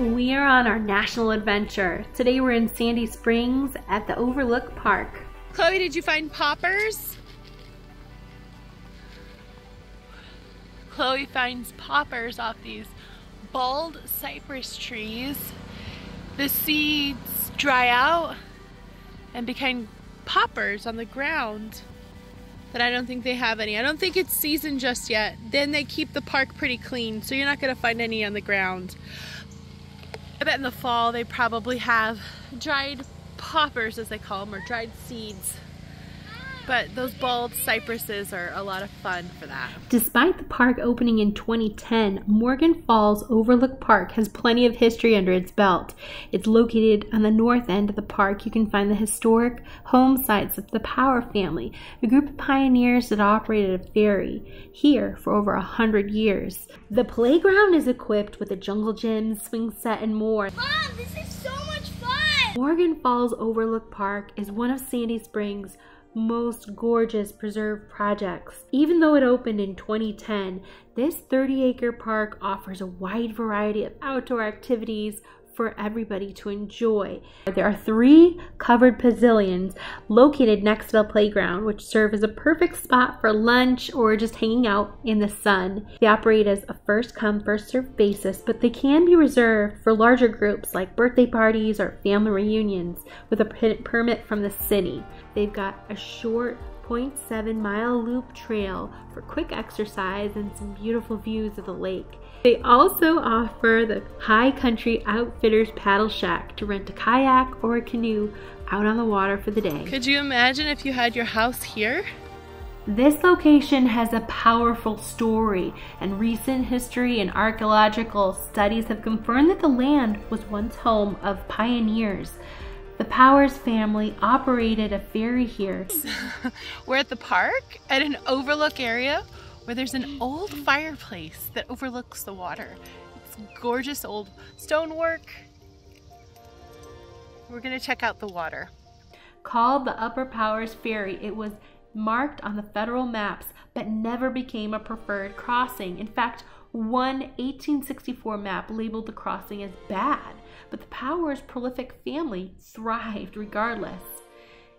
We are on our national adventure. Today we're in Sandy Springs at the Overlook Park. Chloe, did you find poppers? Chloe finds poppers off these bald cypress trees. The seeds dry out and become poppers on the ground. But I don't think they have any. I don't think it's seasoned just yet. Then they keep the park pretty clean, so you're not gonna find any on the ground. I bet in the fall they probably have dried poppers, as they call them, or dried seeds. But those bald cypresses are a lot of fun for that. Despite the park opening in 2010, Morgan Falls Overlook Park has plenty of history under its belt. It's located on the north end of the park. You can find the historic home sites of the Power family, a group of pioneers that operated a ferry here for over 100 years. The playground is equipped with a jungle gym, swing set, and more. Mom, this is so much fun! Morgan Falls Overlook Park is one of Sandy Springs' most gorgeous preserve projects. Even though it opened in 2010, this 30-acre park offers a wide variety of outdoor activities for everybody to enjoy. There are 3 covered pavilions located next to the playground, which serve as a perfect spot for lunch or just hanging out in the sun. They operate as a first-come, first-served basis, but they can be reserved for larger groups like birthday parties or family reunions with a permit from the city. They've got a short 0.7-mile loop trail for quick exercise and some beautiful views of the lake. They also offer the High Country Outfitters Paddle Shack to rent a kayak or a canoe out on the water for the day. Could you imagine if you had your house here? This location has a powerful story, and recent history and archaeological studies have confirmed that the land was once home of pioneers. The Powers family operated a ferry here. We're at the park at an overlook area where there's an old fireplace that overlooks the water. It's gorgeous old stonework. We're gonna check out the water. Called the Upper Powers Ferry, it was marked on the federal maps but never became a preferred crossing. In fact, one 1864 map labeled the crossing as bad, but the Powers' prolific family thrived regardless.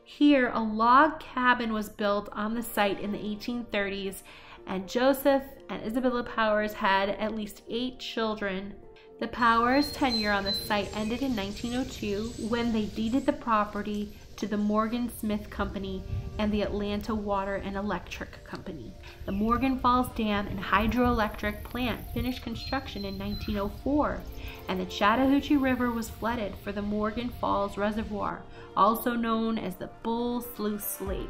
Here, a log cabin was built on the site in the 1830s, and Joseph and Isabella Powers had at least 8 children. The Powers' tenure on the site ended in 1902 when they deeded the property to the Morgan Smith Company and the Atlanta Water and Electric Company. The Morgan Falls Dam and hydroelectric plant finished construction in 1904, and the Chattahoochee River was flooded for the Morgan Falls Reservoir, also known as the Bull Sluice Lake.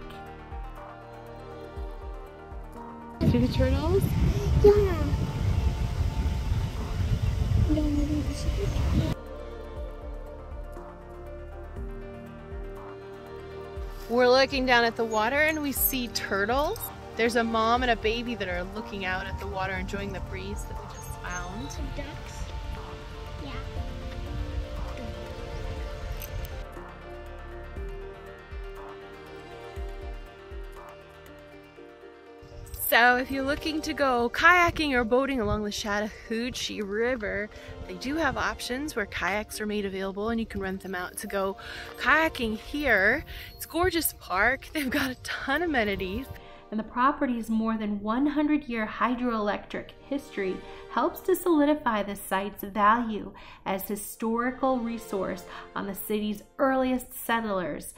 Do the turtles? Yeah. We're looking down at the water and we see turtles. There's a mom and a baby that are looking out at the water, enjoying the breeze that we just found. Ducks. Yeah. So if you're looking to go kayaking or boating along the Chattahoochee River, they do have options where kayaks are made available and you can rent them out to go kayaking here. It's a gorgeous park. They've got a ton of amenities. And the property's more than 100-year hydroelectric history helps to solidify the site's value as a historical resource on the city's earliest settlers.